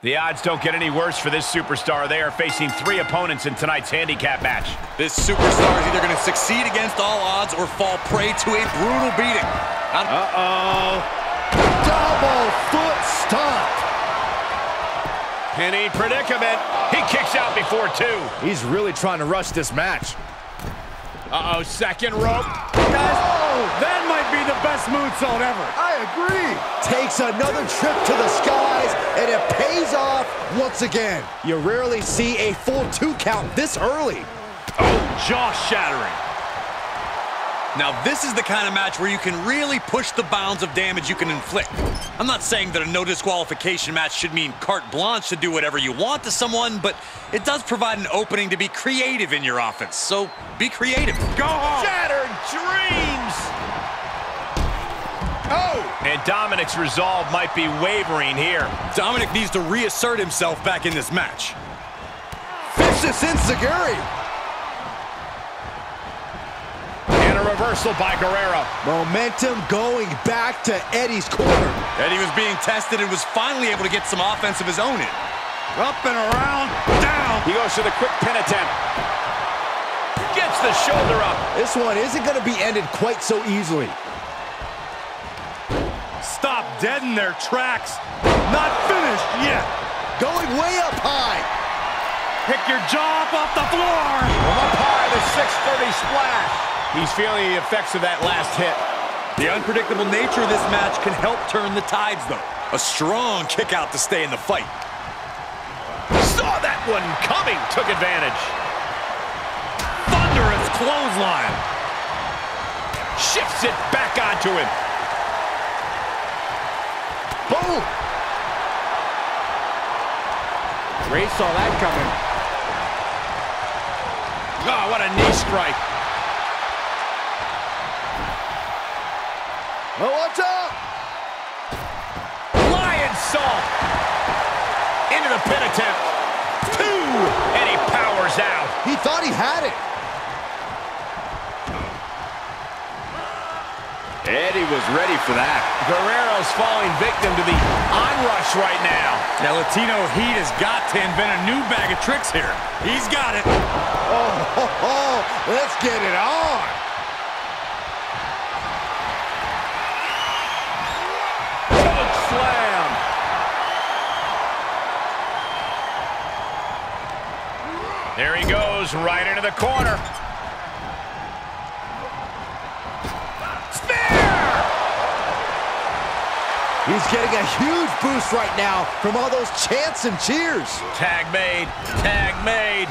The odds don't get any worse for this superstar. They are facing 3 opponents in tonight's handicap match. This superstar is either going to succeed against all odds or fall prey to a brutal beating. Uh-oh. Double foot stomp. In a predicament. He kicks out before 2. He's really trying to rush this match. Uh-oh, second rope. Guys, that might be the best moonsault ever. I agree. Takes another trip to the skies, and it pays off once again. You rarely see a full 2 count this early. Oh, jaw shattering. Now, this is the kind of match where you can really push the bounds of damage you can inflict. I'm not saying that a no disqualification match should mean carte blanche to do whatever you want to someone, but it does provide an opening to be creative in your offense. So be creative. Go home. Shattered dreams. Oh! And Dominik's resolve might be wavering here. Dominik needs to reassert himself back in this match. Vicious enziguri. Reversal by Guerrero. Momentum going back to Eddie's corner. Eddie was being tested and was finally able to get some offense of his own in. Up and around, down. He goes to the quick pin attempt. Gets the shoulder up. This one isn't going to be ended quite so easily. Stopped dead in their tracks. Not finished yet. Going way up high. Pick your jaw up off the floor. From up high, the 630 splash. He's feeling the effects of that last hit. The unpredictable nature of this match can help turn the tides, though. A strong kick out to stay in the fight. Saw that one coming, took advantage. Thunderous clothesline. Shifts it back onto him. Boom. Ray saw that coming. Oh, what a knee strike. Oh, what's up? Lion salt. Into the pin attempt. 2, and he powers out. He thought he had it. Eddie was ready for that. Guerrero's falling victim to the onrush right now. Now, Latino Heat has got to invent a new bag of tricks here. He's got it. Oh, ho, ho. Let's get it on. There he goes, right into the corner. Spear! He's getting a huge boost right now from all those chants and cheers. Tag made, tag made.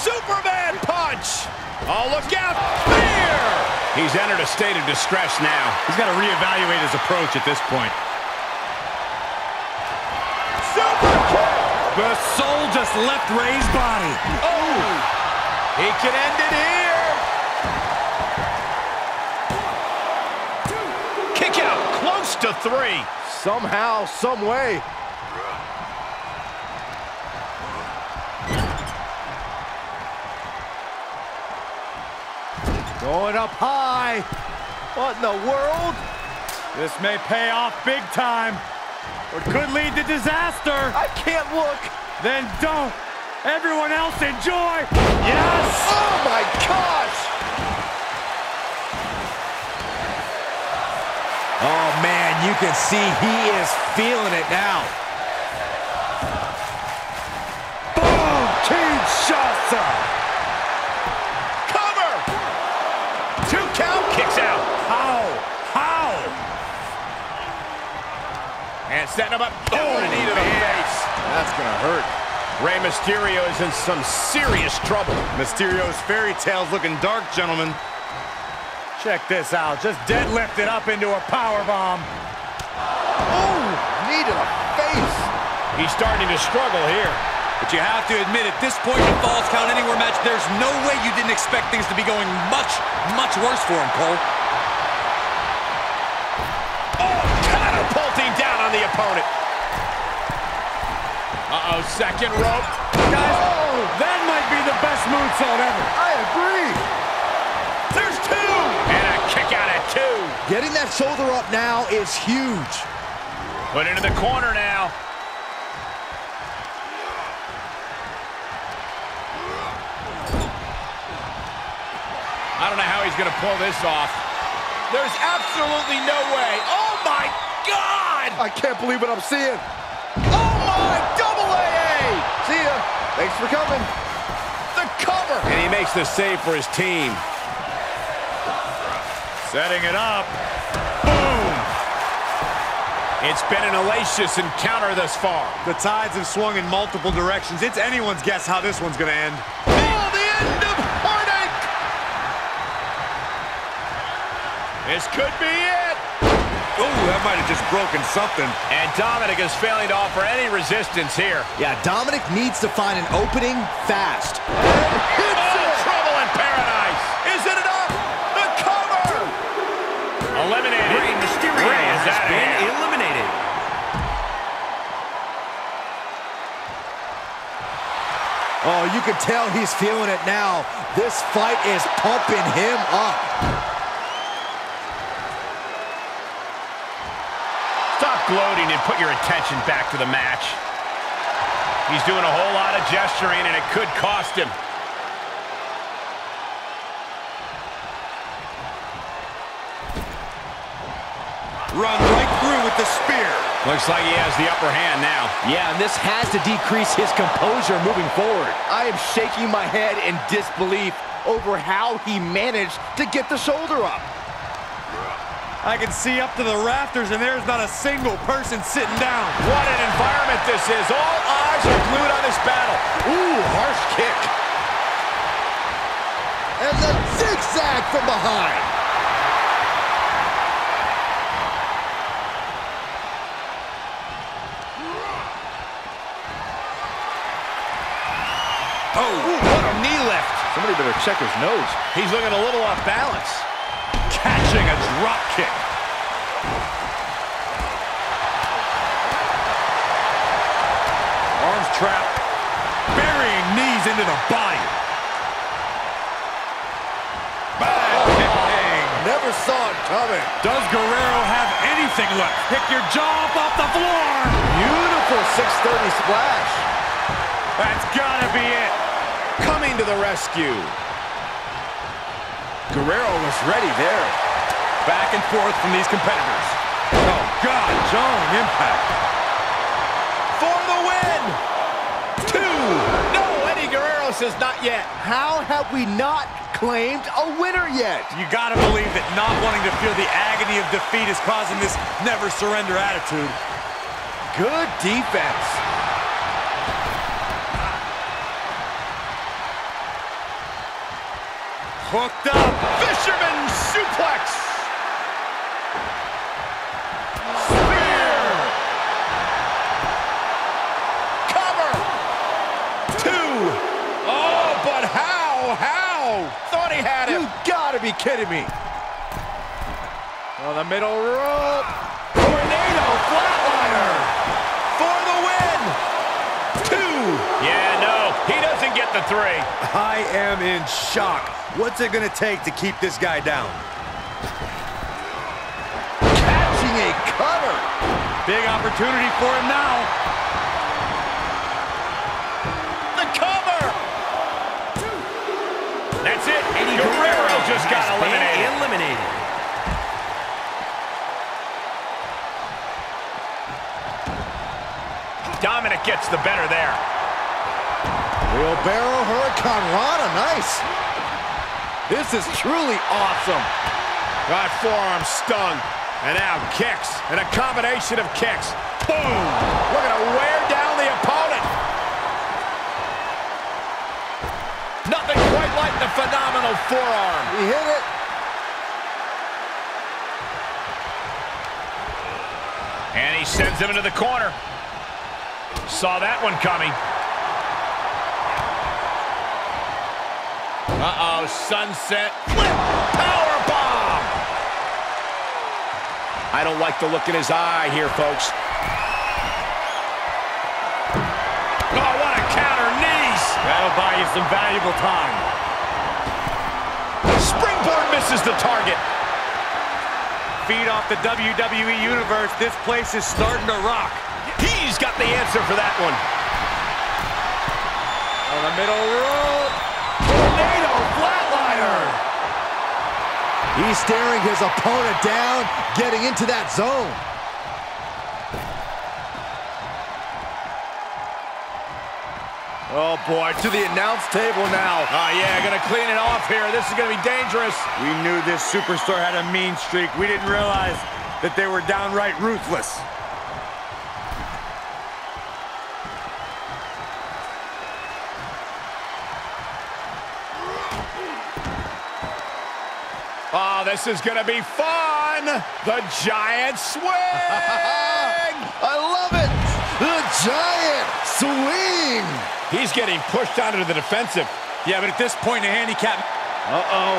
Superman punch! Oh, look out, spear! He's entered a state of distress now. He's got to reevaluate his approach at this point. The soul just left Rey's body. Oh! He can end it here. 1, 2, 3. Kick out close to 3. Somehow, some way. Going up high. What in the world? This may pay off big time. Or could lead to disaster. I can't look. Then don't. Everyone else enjoy. Yes. Oh, my gosh. Oh, man, you can see he is feeling it now. Boom, Kinshasa. Cover. 2 count, kicks out. How? And setting him up. Oh, knee to the face. That's going to hurt. Rey Mysterio is in some serious trouble. Mysterio's fairy tale's looking dark, gentlemen. Check this out. Just deadlifted up into a powerbomb. Oh, knee to the face. He's starting to struggle here. But you have to admit, at this point in the Falls Count Anywhere match, there's no way you didn't expect things to be going much, much worse for him, Cole. The opponent. Uh-oh, second rope. Guys, that might be the best moonsault ever. I agree. There's 2. And a kick out at 2. Getting that shoulder up now is huge. Put into the corner now. I don't know how he's going to pull this off. There's absolutely no way. Oh, my God! I can't believe what I'm seeing. Oh, my AA! See ya. Thanks for coming. The cover. And he makes the save for his team. Setting it up. Boom! It's been an hellacious encounter thus far. The tides have swung in multiple directions. It's anyone's guess how this one's going to end. This could be it. Ooh, that might have just broken something. And Dominik is failing to offer any resistance here. Yeah, Dominik needs to find an opening fast. Oh, trouble in paradise. Is it enough? The cover. Eliminated. Rey Mysterio has been eliminated. Oh, you can tell he's feeling it now. This fight is pumping him up. Stop gloating and put your attention back to the match. He's doing a whole lot of gesturing, and it could cost him. Run right through with the spear. Looks like he has the upper hand now. Yeah, and this has to decrease his composure moving forward. I am shaking my head in disbelief over how he managed to get the shoulder up. I can see up to the rafters, and there's not a single person sitting down. What an environment this is. All eyes are glued on this battle. Ooh, harsh kick. And the zigzag from behind. Oh, ooh, what a knee lift. Somebody better check his nose. He's looking a little off balance. Catching a drop kick. Arms trap. Burying knees into the body. Back kicking. Never saw it coming. Does Guerrero have anything left? Pick your jaw up off the floor. Beautiful 630 splash. That's gotta be it. Coming to the rescue. Guerrero was ready there. Back and forth from these competitors. Oh, God, strong impact. For the win! Two! No, Eddie Guerrero says not yet. How have we not claimed a winner yet? You gotta believe that not wanting to feel the agony of defeat is causing this never surrender attitude. Good defense. Hooked up. Fisherman suplex. Spear. Cover. Two. Oh, but how? How? Thought he had it. You gotta be kidding me. Oh, the middle rope. Tornado flatliner. For the win. Two. Yeah, no. He doesn't get the three. I am in shock. What's it going to take to keep this guy down? Catching a cover. Big opportunity for him now. The cover. That's it. Eddie Guerrero just got eliminated. Dominik gets the better there. Real barrel Hurricane Rana. Nice. This is truly awesome. Got forearm stung. And now kicks. And a combination of kicks. Boom! We're going to wear down the opponent. Nothing quite like the phenomenal forearm. He hit it. And he sends him into the corner. Saw that one coming. Uh-oh, sunset flip powerbomb. I don't like the look in his eye here, folks. Oh, what a counter, knees. That'll buy you some valuable time. Springboard misses the target. Feed off the WWE Universe. This place is starting to rock. He's got the answer for that one. On the middle rope. Flatliner. He's staring his opponent down, getting into that zone. Oh, boy, to the announce table now. Oh, yeah, gonna clean it off here. This is gonna be dangerous. We knew this superstar had a mean streak. We didn't realize that they were downright ruthless. Oh, this is gonna be fun. The giant swing. I love it. The giant swing. He's getting pushed out into the defensive. Yeah, but at this point, the handicap. Uh-oh.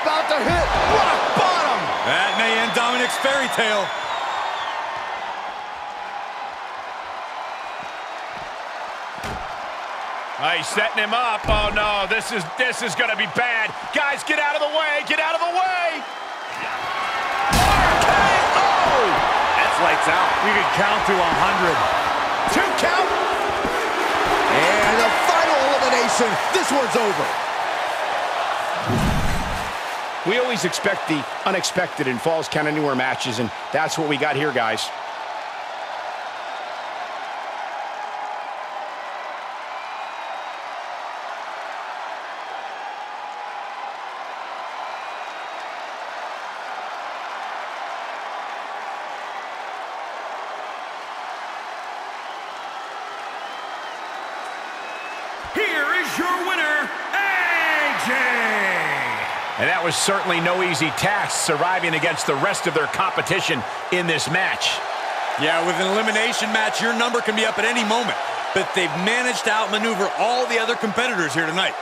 About to hit. Rock bottom. That may end Dominik's fairy tale. Oh, he's setting him up. Oh no, this is gonna be bad. Guys, get out of the way, get out of the way! RKO! That's lights out. You can count to 100. 2 count! And the final elimination. This one's over. We always expect the unexpected in Falls Count Anywhere matches, and that's what we got here, guys. Here is your winner, AJ! And that was certainly no easy task, surviving against the rest of their competition in this match. Yeah, with an elimination match, your number can be up at any moment. But they've managed to outmaneuver all the other competitors here tonight.